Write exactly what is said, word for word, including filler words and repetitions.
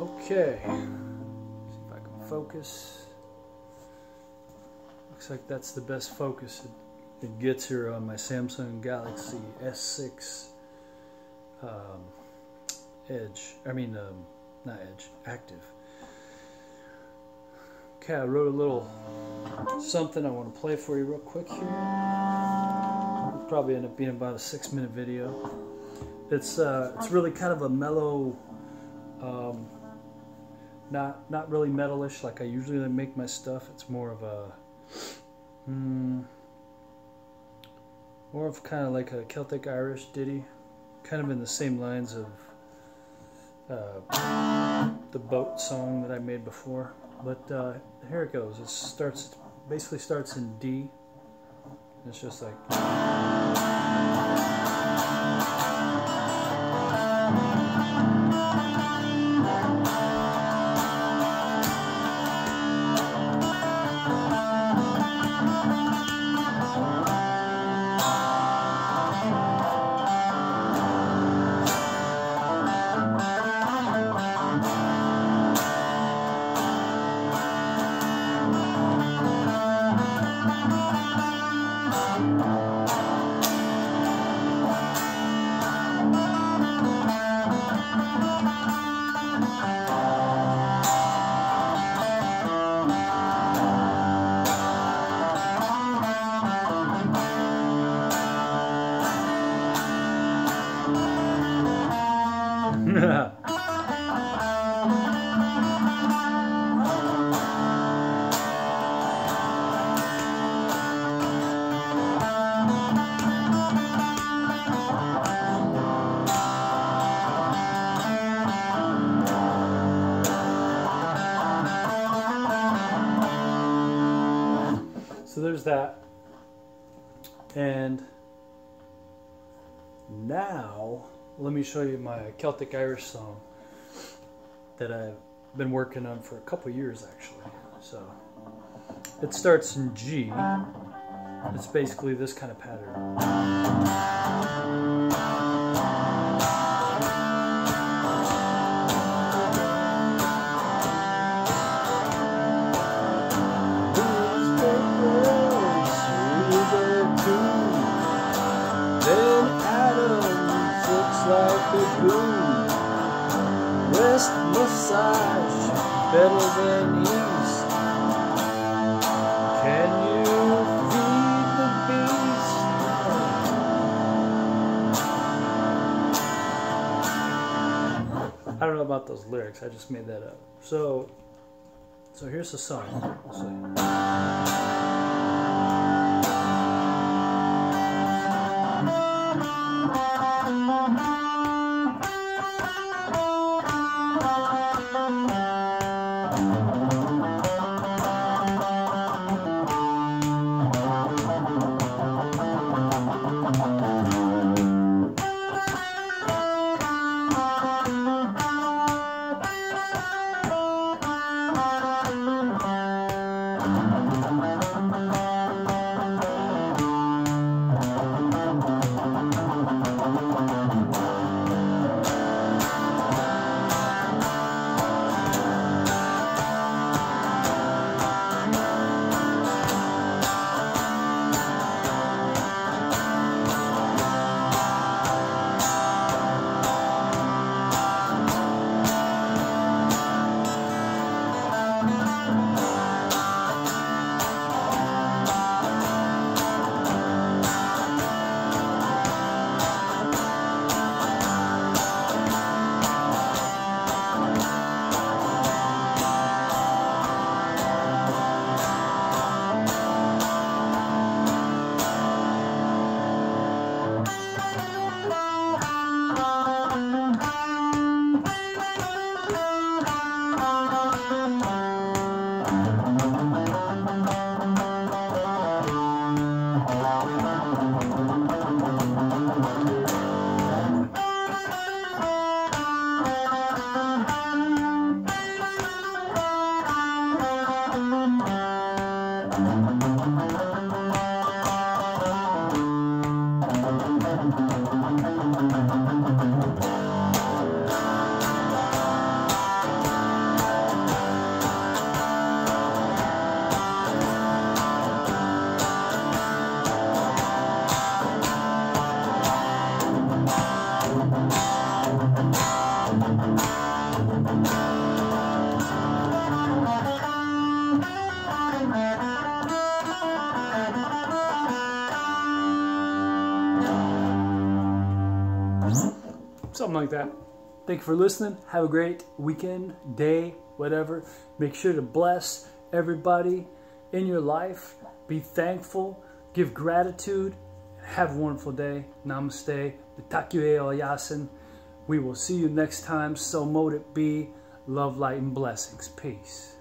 Okay, let's see if I can focus. Looks like that's the best focus it, it gets here on my Samsung Galaxy S six um, Edge. I mean, um, not Edge, Active. Okay, I wrote a little something I want to play for you real quick here. It'll probably end up being about a six-minute video. It's uh, it's really kind of a mellow, um, not not really metalish like I usually make my stuff. It's more of a mm, more of kind of like a Celtic Irish ditty, kind of in the same lines of uh, the boat song that I made before. But uh, here it goes. It starts basically starts in D. It's just like. So there's that, and now let me show you my Celtic Irish song that I've been working on for a couple years actually. So it starts in G. It's basically this kind of pattern. West massage better than east. Can you feed the beast? I don't know about those lyrics. I just made that up. So, so here's the song. We'll see. Thank you. something like that. Thank you for listening. Have a great weekend, day, whatever. Make sure to bless everybody in your life. Be thankful. Give gratitude. Have a wonderful day. Namaste. We will see you next time. So mote it be. Love, light, and blessings. Peace.